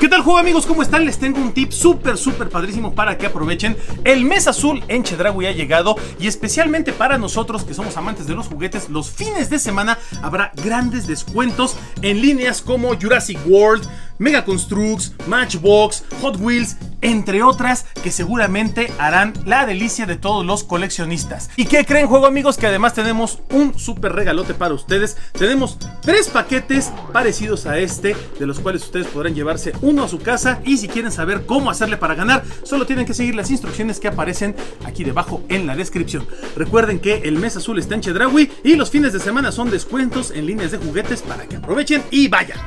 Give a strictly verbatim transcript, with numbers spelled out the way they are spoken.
¿Qué tal, juego amigos? ¿Cómo están? Les tengo un tip súper, súper padrísimo para que aprovechen. El mes azul en Chedraui ha llegado y especialmente para nosotros que somos amantes de los juguetes, los fines de semana habrá grandes descuentos en líneas como Jurassic World, Mega Construx, Matchbox, Hot Wheels, entre otras que seguramente harán la delicia de todos los coleccionistas. ¿Y qué creen, juego amigos? Que además tenemos un súper regalote para ustedes. Tenemos tres paquetes parecidos a este, de los cuales ustedes podrán llevarse uno a su casa. Y si quieren saber cómo hacerle para ganar, solo tienen que seguir las instrucciones que aparecen aquí debajo en la descripción. Recuerden que el mes azul está en Chedraui y los fines de semana son descuentos en líneas de juguetes para que aprovechen y vayan.